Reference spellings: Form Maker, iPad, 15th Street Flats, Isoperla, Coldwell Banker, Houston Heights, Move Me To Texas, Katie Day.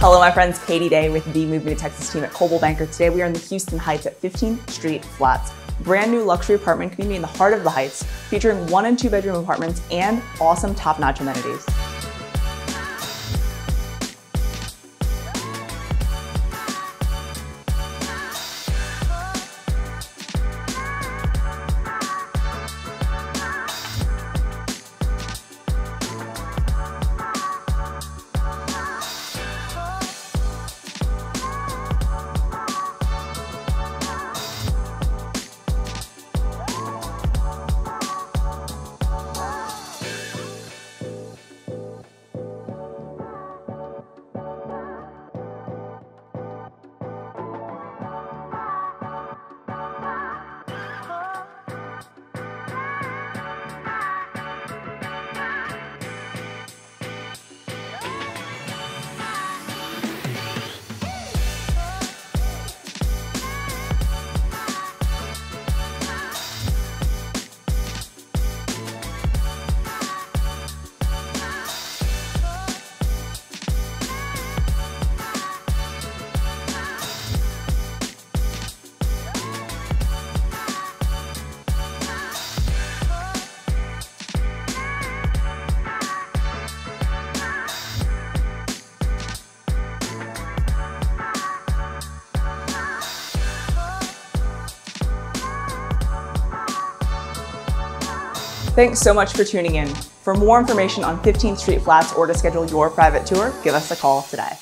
Hello, my friends. Katie Day with the Move Me To Texas team at Coldwell Banker. Today we are in the Houston Heights at 15th Street Flats, brand new luxury apartment community in the heart of the Heights, featuring 1- and 2-bedroom apartments and awesome top-notch amenities. Thanks so much for tuning in. For more information on 15th Street Flats or to schedule your private tour, give us a call today.